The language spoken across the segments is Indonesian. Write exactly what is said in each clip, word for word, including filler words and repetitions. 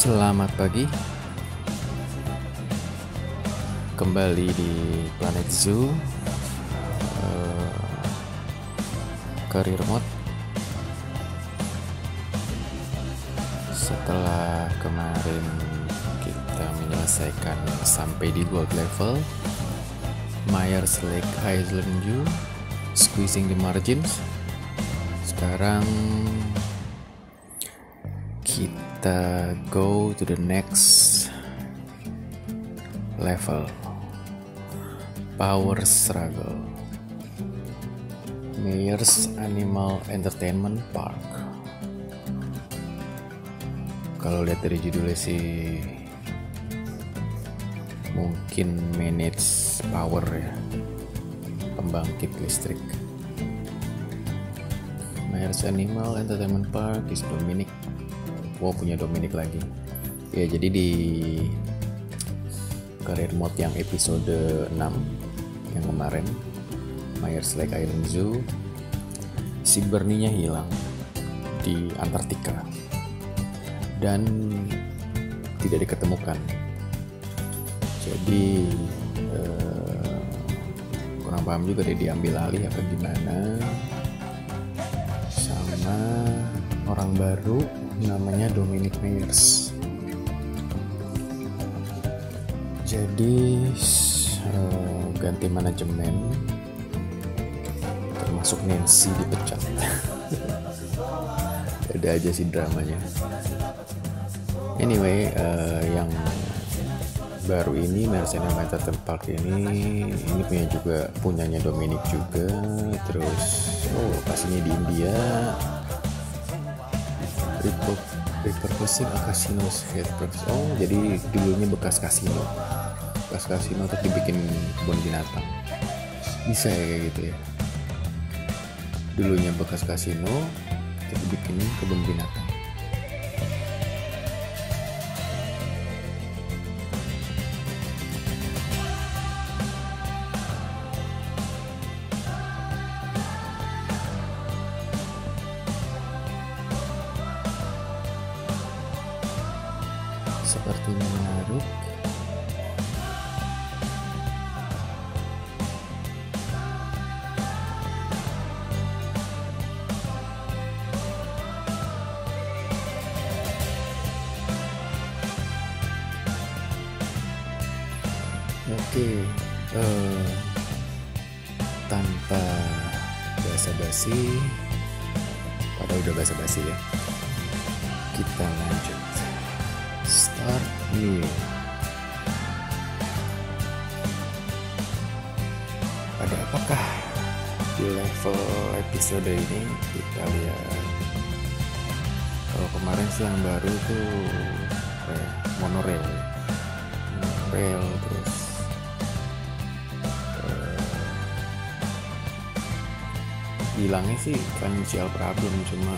Selamat pagi. Kembali di Planet Zoo, uh, Career Mode. Setelah kemarin kita menyelesaikan sampai di gold level Myers Lake Island Zoo, Squeezing the Margins. Sekarang kita go to the next level, power struggle, Myers Animal Entertainment Park. Kalau lihat dari judulnya sih mungkin manage power ya, pembangkit listrik. Myers Animal Entertainment Park is Dominic. Wow, punya Dominic lagi ya. Jadi di career mode yang episode enam yang kemarin, Myers Lake Island Zoo, si Bernie-nya hilang di Antartika dan tidak diketemukan. Jadi eh, kurang paham juga deh, diambil alih apa gimana sama orang baru namanya Dominic Myers. Jadi uh, ganti manajemen, termasuk Nancy dipecat. Ada aja sih dramanya. Anyway, uh, yang baru ini Myers Animal Entertainment Park ini ini punya juga punyanya Dominic juga. Terus oh pastinya di India. Repurposing a casino's headquarters. Oh, jadi dulunya bekas kasino, bekas kasino terus dibikin kebun binatang. Bisa ya kayak gitu ya. Dulunya bekas kasino terus dibikin kebun binatang. Seperti menarik, oke, uh, tanpa basa-basi, padahal udah basa-basi ya, kita lanjut. Start new. Ada apakah di level episode ini? Kita lihat. Kalau kemarin sih yang baru tuh eh, monorail, monorail terus eh, bilangnya sih financial problem, cuma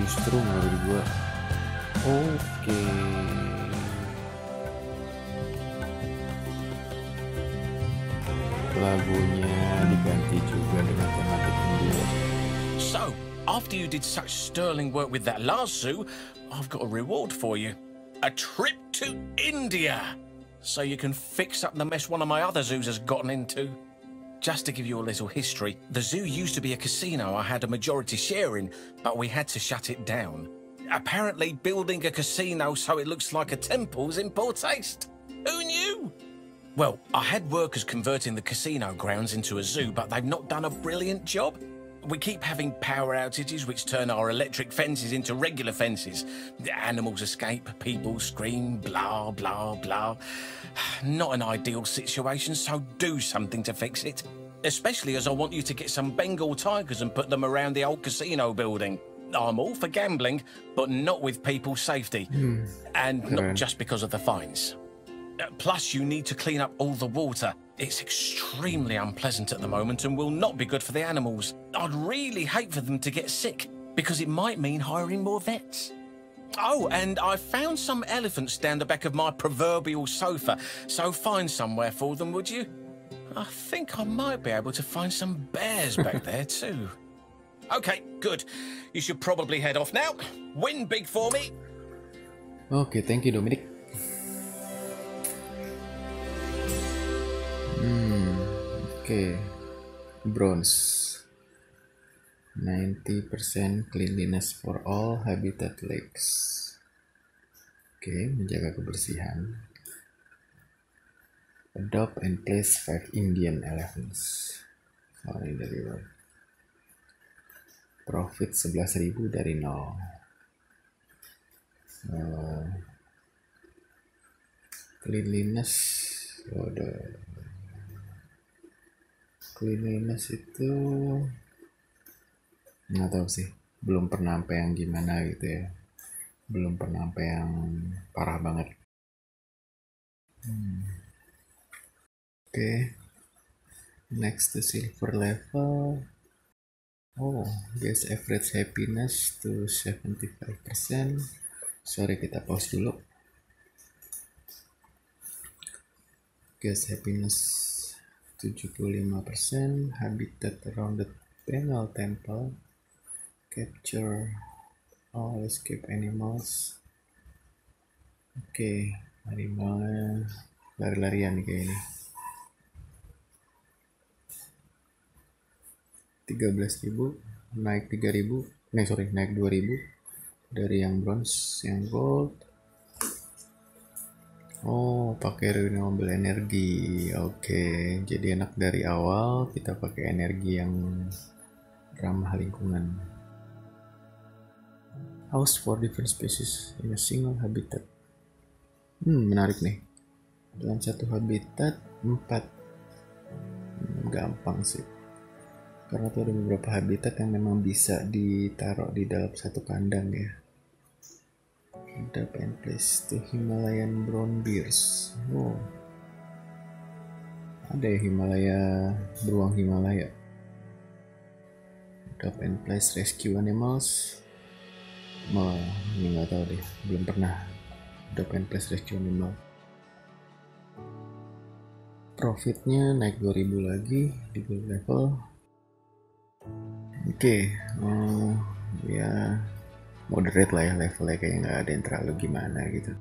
justru menurut gua Oke okay. Lagunya diganti juga dengan tematik India. So, after you did such sterling work with that last zoo, I've got a reward for you. A trip to India. So you can fix up the mess one of my other zoos has gotten into. Just to give you a little history, the zoo used to be a casino I had a majority share in, but we had to shut it down. Apparently, building a casino so it looks like a temple's in poor taste. Who knew? Well, I had workers converting the casino grounds into a zoo, but they've not done a brilliant job. We keep having power outages which turn our electric fences into regular fences. The animals escape, people scream, blah, blah, blah. Not an ideal situation, so do something to fix it. Especially as I want you to get some Bengal tigers and put them around the old casino building. I'm all for gambling, but not with people's safety, mm. and okay. not just because of the fines. Uh, plus, you need to clean up all the water. It's extremely unpleasant at the moment and will not be good for the animals. I'd really hate for them to get sick, because it might mean hiring more vets. Oh, and I found some elephants down the back of my proverbial sofa, so find somewhere for them, would you? I think I might be able to find some bears back there, too. Okay, good. You should probably head off now. Win big for me. Oke, okay, thank you Dominic. Hmm, oke. Okay. Bronze. ninety percent cleanliness for all habitat lakes. Oke, okay, menjaga kebersihan. Adopt and place five Indian elephants. Found in the river. Profit sebelas ribu dari nol. Uh, cleanliness. Oh, the... Cleanliness itu nggak tahu sih, belum pernah sampai yang gimana gitu ya, belum pernah sampai yang parah banget. hmm. Oke, okay. Next to silver level. Oh guys, average happiness to seventy-five percent. Sorry, kita pause dulu guys. Happiness tujuh puluh lima persen. Habitat around the Bengal temple. Capture all escape animals. Oke, okay, animalnya lari-larian nih kayak ini. Tiga belas ribu, naik tiga ribu, nah sorry, naik dua ribu dari yang bronze, yang gold. Oh, pakai renewable energi. Oke, okay, jadi enak dari awal kita pakai energi yang ramah lingkungan. House for different species in a single habitat. Hmm, menarik nih. Dalam satu habitat empat. Hmm, gampang sih. Karena tuh ada beberapa habitat yang memang bisa ditaruh di dalam satu kandang ya. Ada pen place to Himalayan Brown Bears. Oh. Ada ya Himalaya, beruang Himalaya. Ada pen place rescue animals. Malah, ini nggak tahu deh, belum pernah udah pengen place rescue animal. Profitnya naik dua ribu lagi di gold level. Oke, okay. Oh, ya moderate lah ya levelnya, kayaknya nggak ada yang terlalu gimana gitu.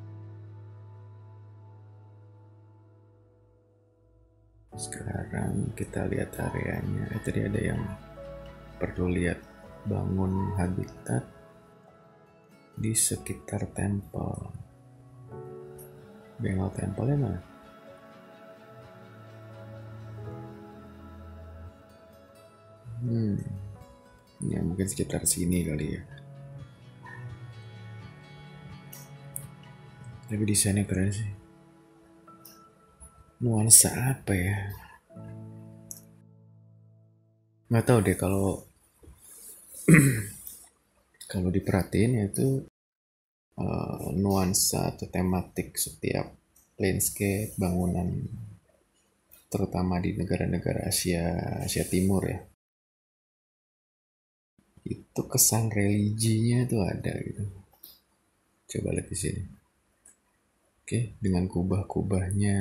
Sekarang kita lihat areanya. Eh, tadi ada yang perlu lihat, bangun habitat di sekitar temple. Bengal temple mana? Hmm, ya mungkin sekitar sini kali ya. Tapi desainnya keren sih. Nuansa apa ya? Nggak tahu deh kalau kalau diperhatiin itu. Uh, nuansa atau tematik setiap landscape bangunan, terutama di negara-negara Asia Asia Timur ya, itu kesan religinya tuh ada gitu. Coba lihat di sini. Oke, okay, dengan kubah-kubahnya.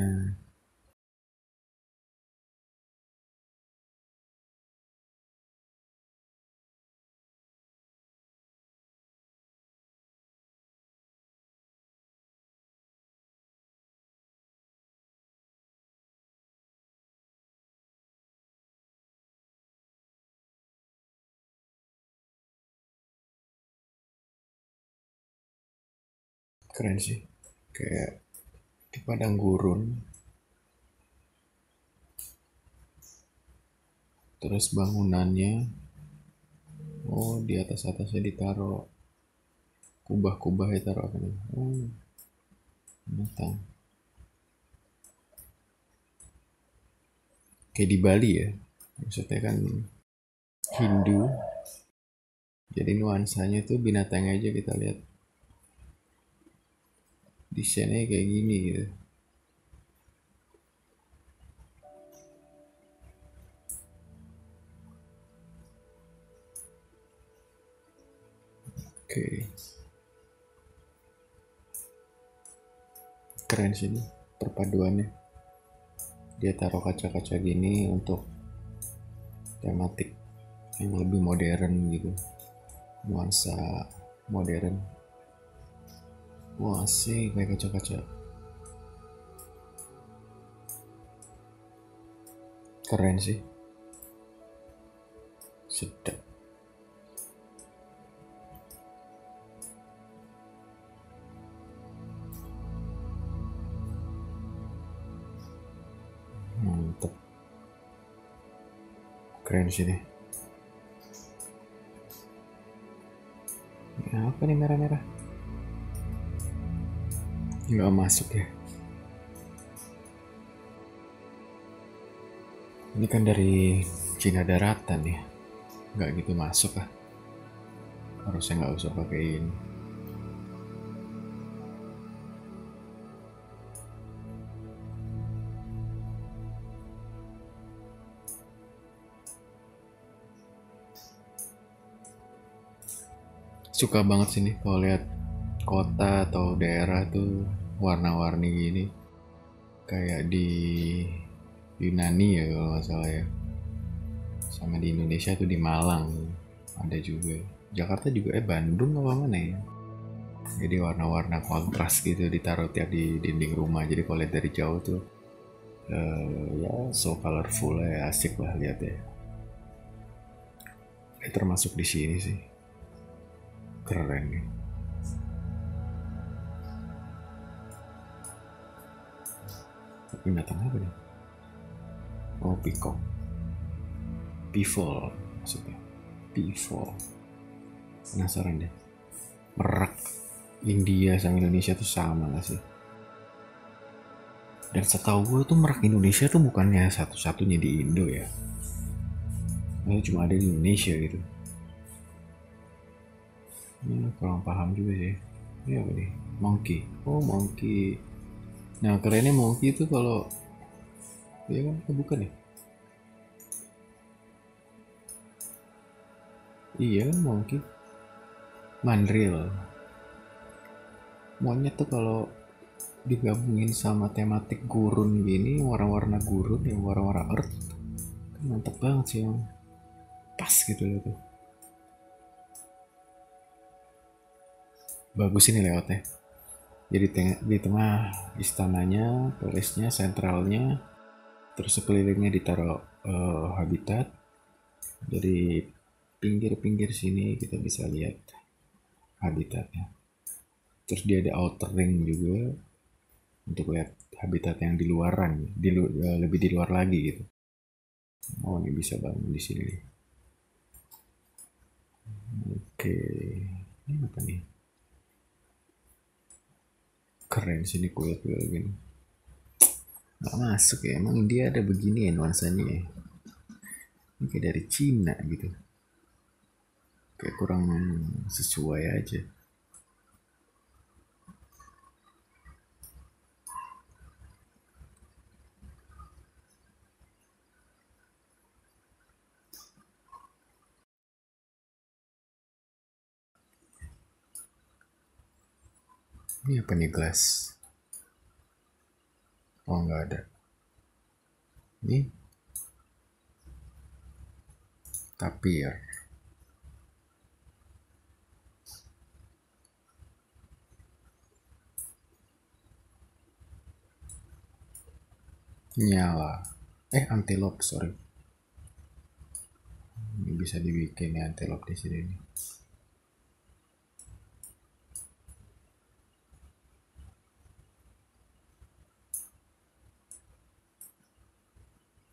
Keren sih, kayak di padang gurun, terus bangunannya. Oh, di atas atasnya ditaruh kubah-kubah, ditaruh apa nih? Oh, matang. Kayak di Bali ya, maksudnya kan Hindu, jadi nuansanya tuh binatangnya aja kita lihat. Desainnya kayak gini gitu. Oke, keren sih ini perpaduannya. Dia taruh kaca-kaca gini untuk tematik yang lebih modern gitu, nuansa modern. Wah, asik, kayak kacau-kacau. Keren sih. Sedap. Mantap. Keren sih deh. Nah, apa nih merah-merah? Nggak masuk ya. Ini kan dari Cina daratan ya. Nggak gitu masuk lah. Harusnya nggak usah pakein. Suka banget sini kalau lihat kota atau daerah tuh warna-warni gini, kayak di Yunani ya kalau nggak salah ya, sama di Indonesia tuh di Malang ada juga, Jakarta juga, eh Bandung apa mana ya, jadi warna-warna kontras gitu ditaruh tiap di dinding rumah, jadi kalau lihat dari jauh tuh uh, ya so colorful ya, asik lah lihatnya. Eh, termasuk di sini sih. Keren nih. Binatang apa nih? Oh, peacock. Pivol maksudnya. Pivol. Penasaran deh. Merak India sama Indonesia tuh sama gak sih? Dan setahu gue tuh merak Indonesia tuh bukannya satu-satunya di Indo ya. Nah, cuma ada di Indonesia gitu. Ini kurang paham juga sih. Ini apa nih? Monkey. Oh, monkey. Nah, kerennya monkey itu kalau ya kan kebuka nih. Iya kan monkey. Mandrill. Monyet tuh kalau digabungin sama tematik gurun gini, warna-warna gurun ya, warna-warna earth. Kan mantep banget sih yang pas gitu loh tuh. Bagus ini layoutnya, jadi teng- di tengah istananya, palace-nya, sentralnya, terus sekelilingnya ditaruh uh, habitat. Dari pinggir-pinggir sini kita bisa lihat habitatnya, terus dia ada outer ring juga untuk lihat habitat yang di luaran, di lu- lebih di luar lagi gitu. Oh, ini bisa bangun di sini. Oke, ini apa nih? Keren sini kuil-kuil gini. Gak masuk ya, emang dia ada begini ya nuansanya ya. Ini kayak dari Cina gitu. Kayak kurang sesuai aja. Ini apa nih, gelas? Oh, nggak ada. Ini tapir. Nyala. Eh, antelope, sorry. Ini bisa dibikin ya, antelope di sini nih.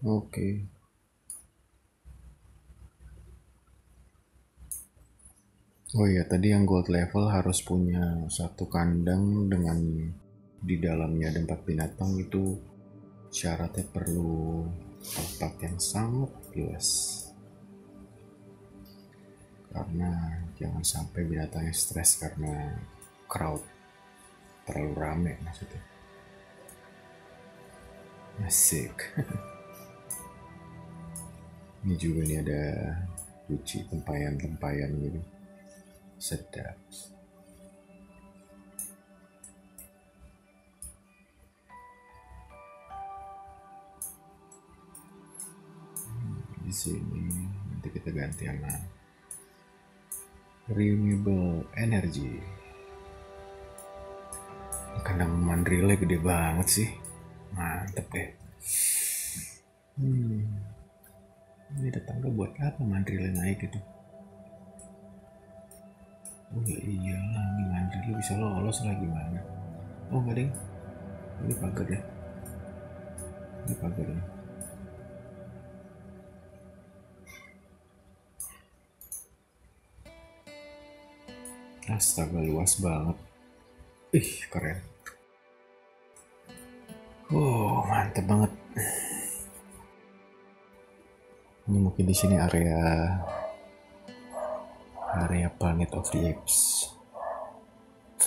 Oke, okay. Oh iya, tadi yang gold level harus punya satu kandang dengan di dalamnya ada empat binatang, itu syaratnya perlu tempat yang sangat luas karena jangan sampai binatangnya stres karena crowd terlalu rame maksudnya. Asik. Ini juga nih ada cuci tempayan-tempayan gitu. Sedap. Hmm, di sini nanti kita ganti sama renewable energy. Kandang mandrillnya gede banget sih. Mantep deh. Hmm. Ini ada tangga buat apa mandrillnya naik itu? Oh ya iyalah, ini mandrill bisa lolos lah gimana? Oh enggak deh. Ini pagar ya. Ini pagar ya. Astaga, luas banget. Ih, keren. Oh, mantep banget. Ini mungkin di sini area area Planet of the Apes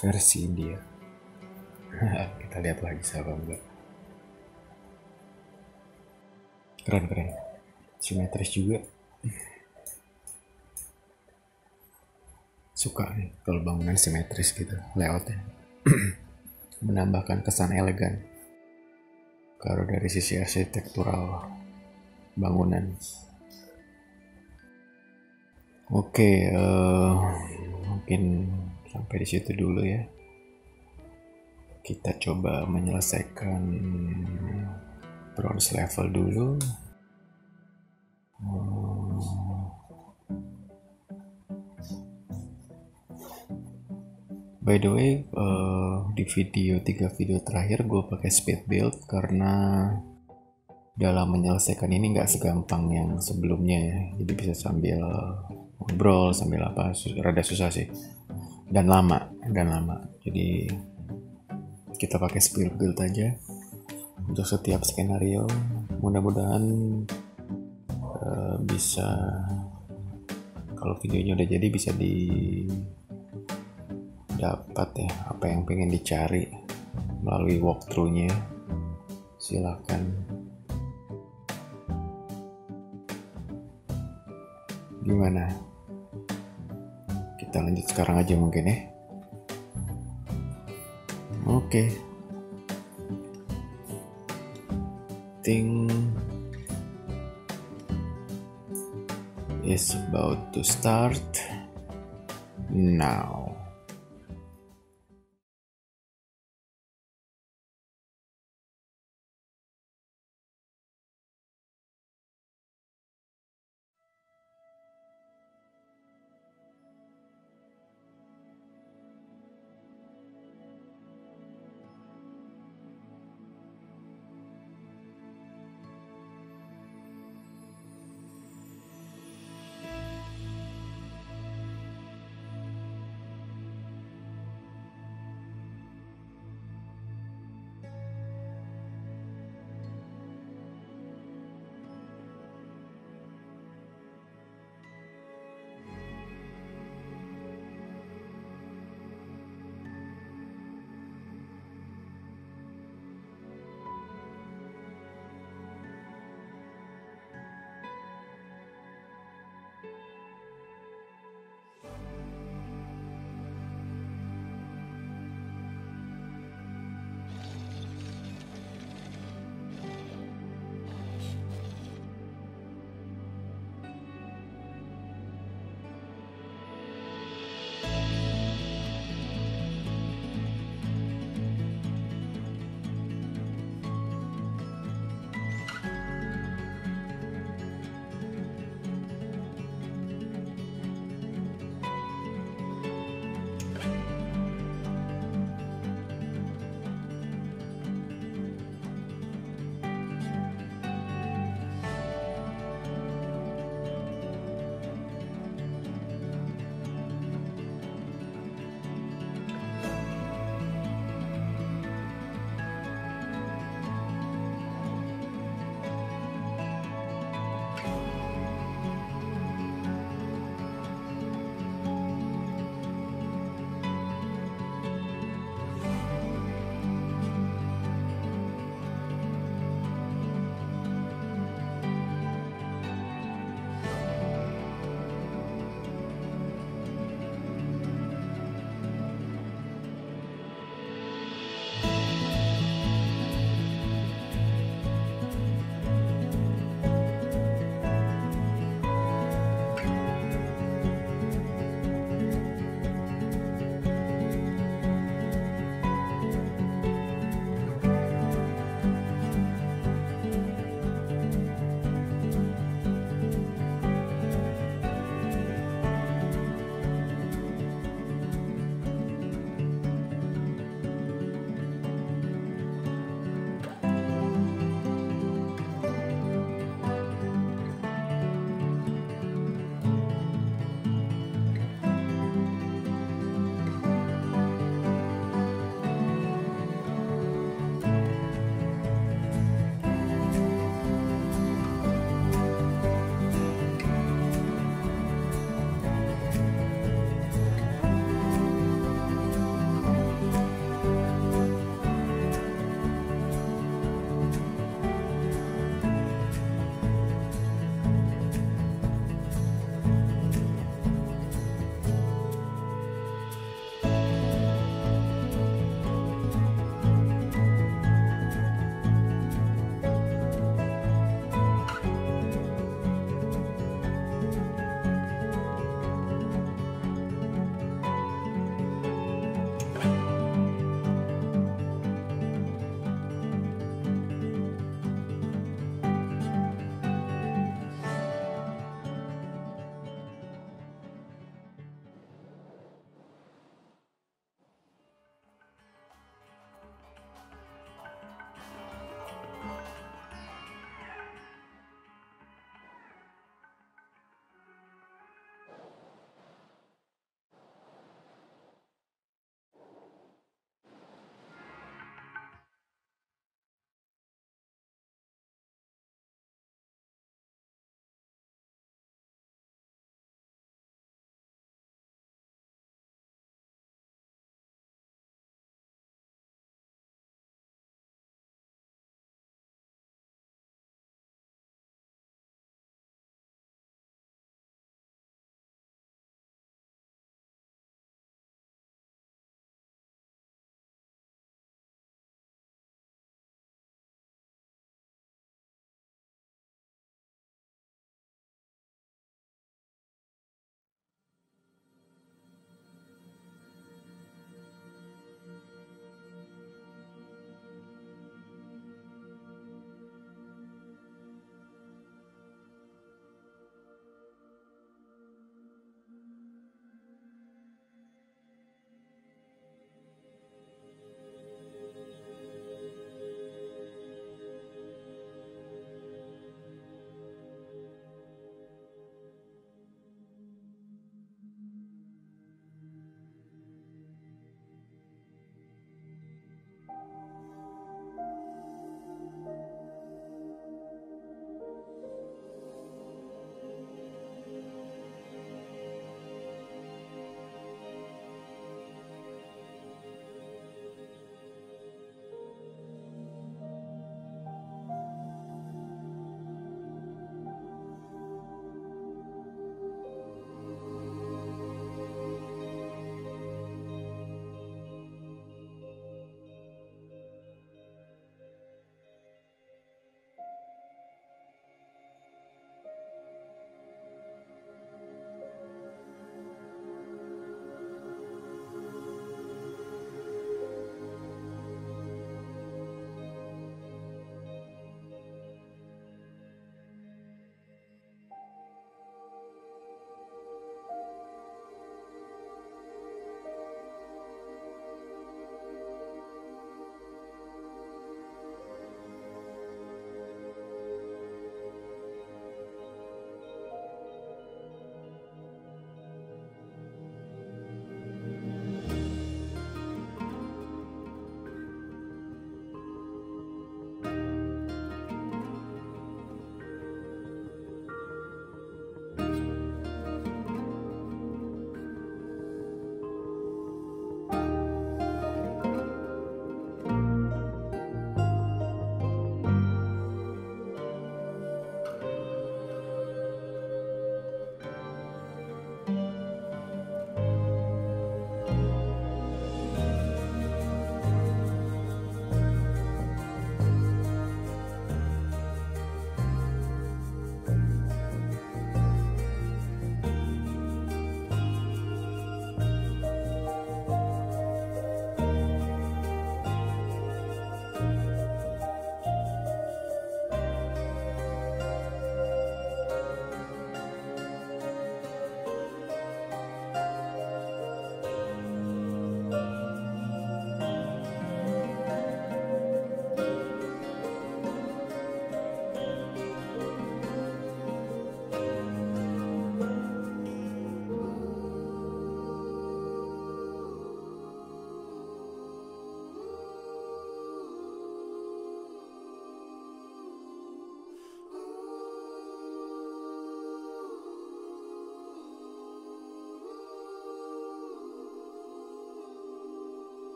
versi India. Kita lihat lagi sama enggak. Keren keren. Simetris juga. Suka nih kalau bangunan simetris gitu layoutnya. Menambahkan kesan elegan. Kalau dari sisi arsitektural bangunan. Oke, uh, mungkin sampai di situ dulu ya. Kita coba menyelesaikan bronze level dulu. Uh, by the way, uh, di video tiga video terakhir gue pakai speed build karena dalam menyelesaikan ini nggak segampang yang sebelumnya ya. Jadi bisa sambil ngobrol, sambil apa, rada susah sih, dan lama, dan lama. Jadi kita pakai speed build aja untuk setiap skenario. Mudah-mudahan uh, bisa, kalau videonya udah jadi bisa di dapat ya apa yang pengen dicari melalui walkthrough-nya. Silakan. Gimana? Kita lanjut sekarang aja mungkin ya. Oke. Okay. Thing is about to start now.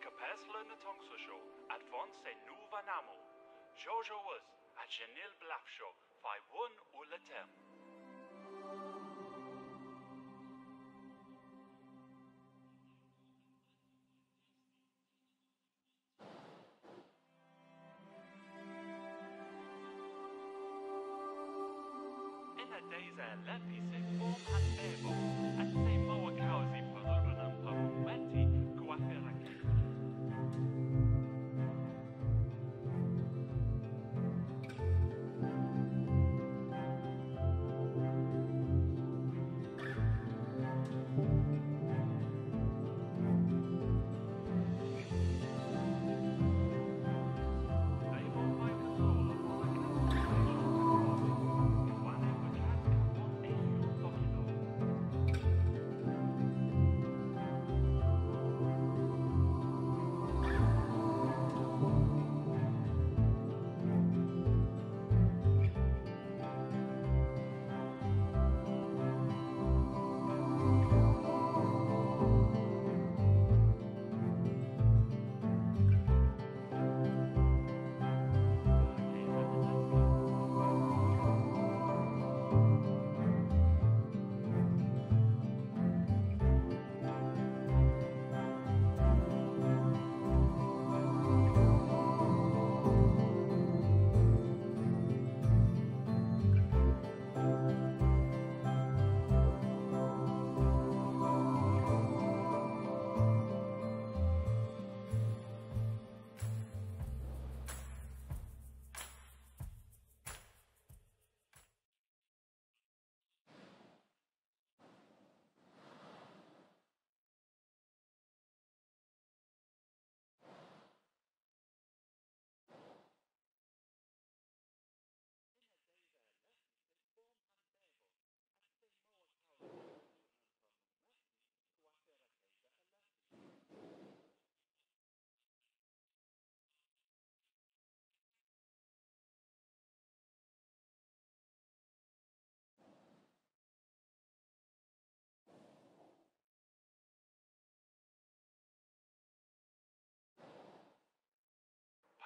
kapeslen tongsho advance nuva namo jojo was a genil blafsho fai one ulatem. In a day's air lepi se form and ebo and se moa kausi polurunam paweti guaferaki.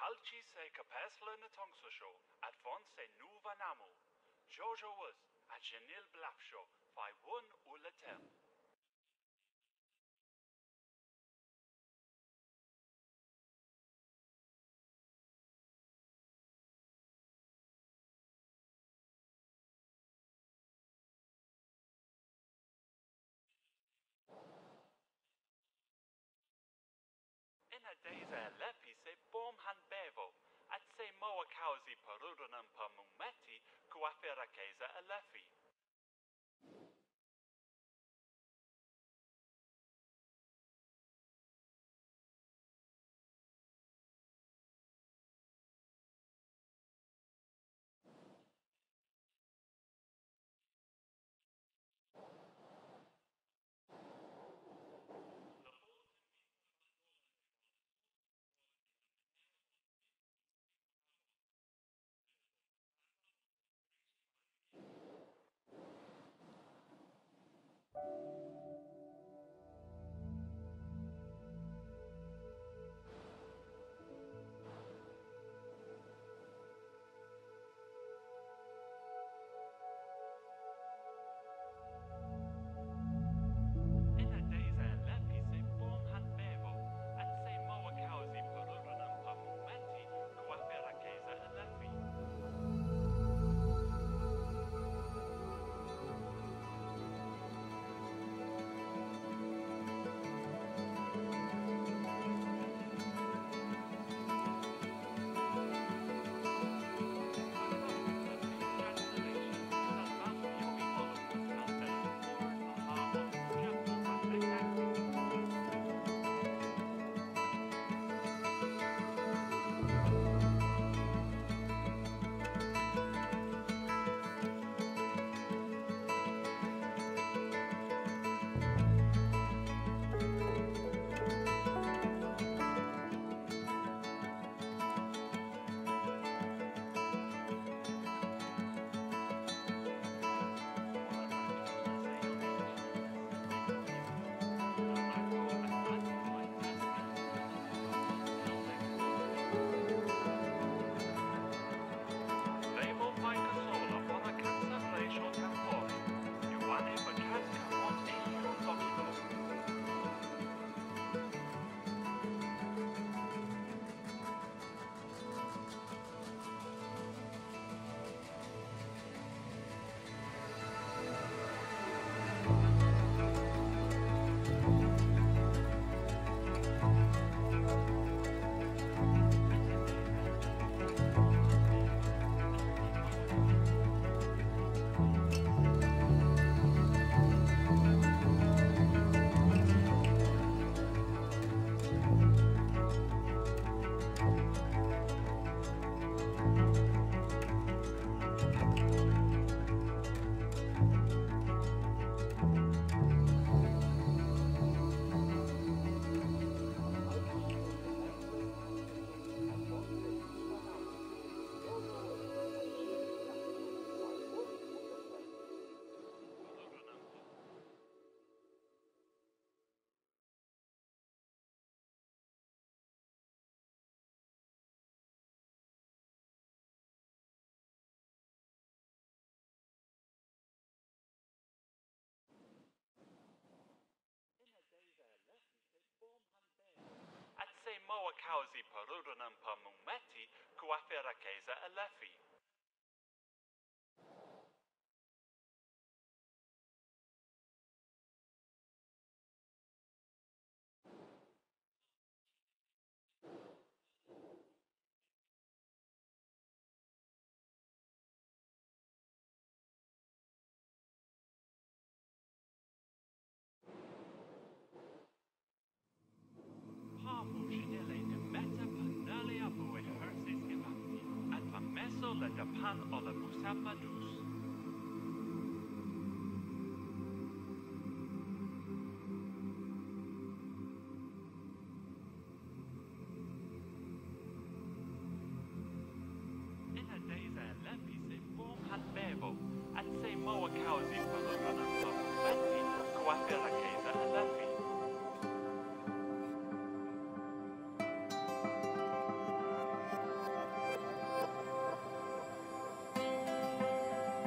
Alci se capesla na tongsho, advance nuva namo. Jojo was a genil blafsho, by one ulatem. In a day's air lepi se bom han bevo, at se moa causi perudunam per mumeti, cuafera casa elefi. causi perurunam pamumeti quaferakeza elefi. Pan ola musamadus. In a days a lepis in form had bevo, and say moa causi palorana pameti, quafera cesa a lepi. Thank you.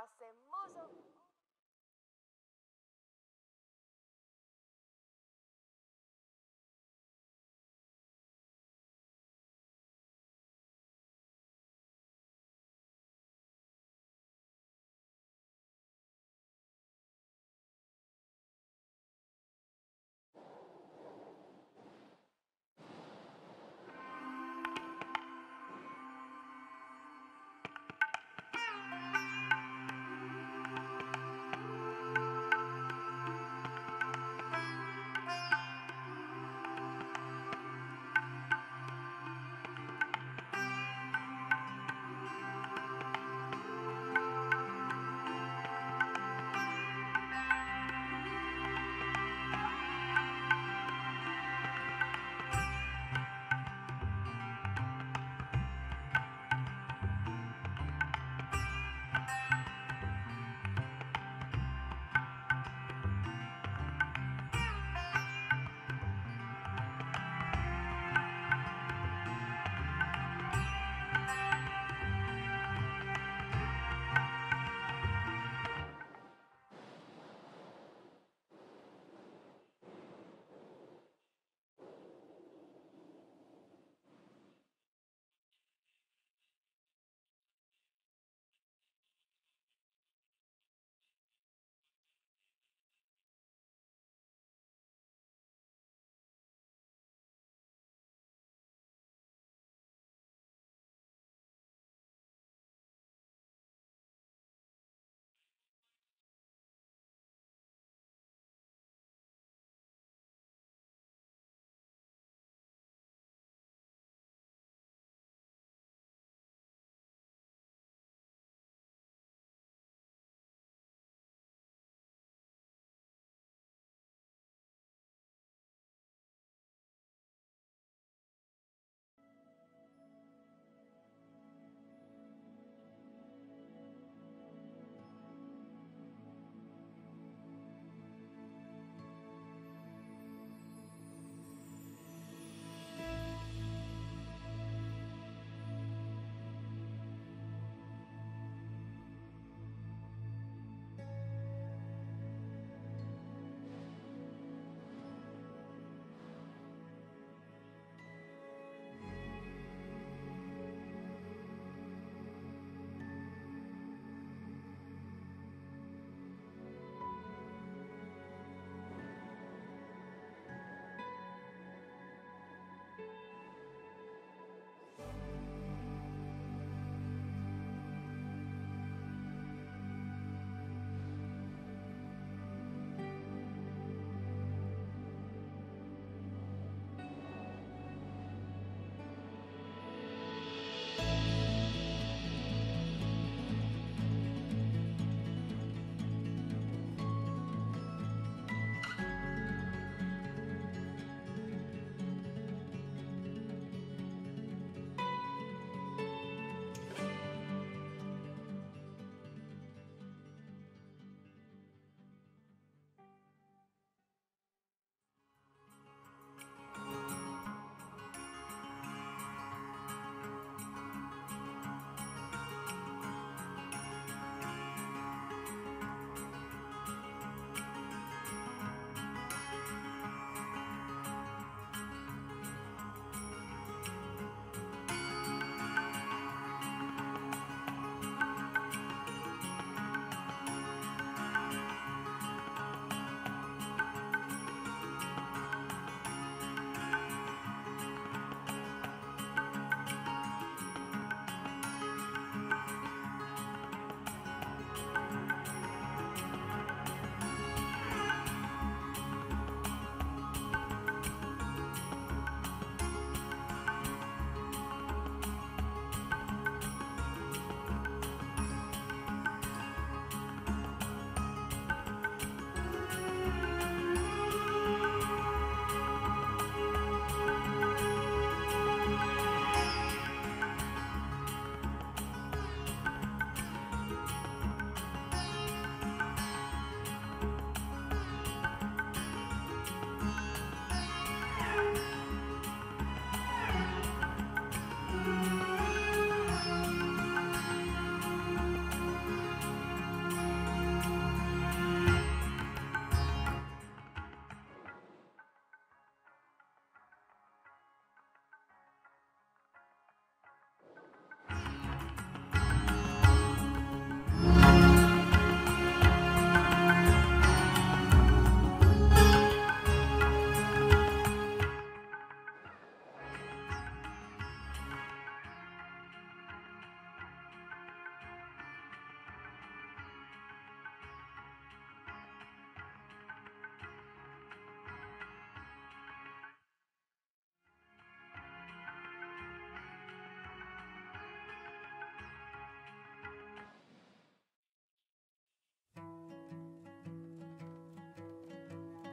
Hacemos...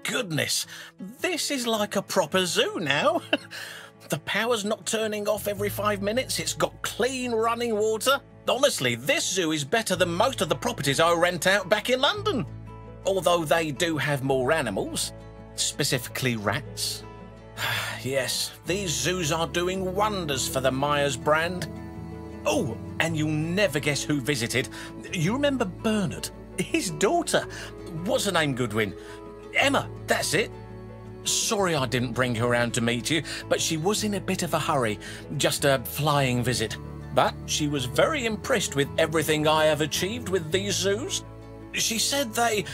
goodness, this is like a proper zoo now. The power's not turning off every five minutes. It's got clean running water. Honestly, this zoo is better than most of the properties I rent out back in London. Although they do have more animals, specifically rats. Yes, these zoos are doing wonders for the Myers brand. Oh, and you'll never guess who visited. You remember Bernard? His daughter. What's her name, Goodwin? Emma, that's it. Sorry I didn't bring her around to meet you, but she was in a bit of a hurry. Just a flying visit. But she was very impressed with everything I have achieved with these zoos. She said they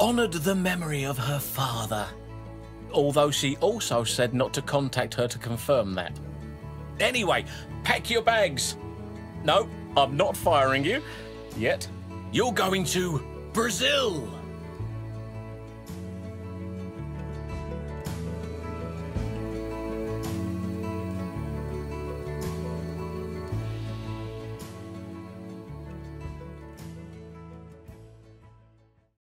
honoured the memory of her father. Although she also said not to contact her to confirm that. Anyway, pack your bags. No, I'm not firing you. Yet. You're going to Brazil.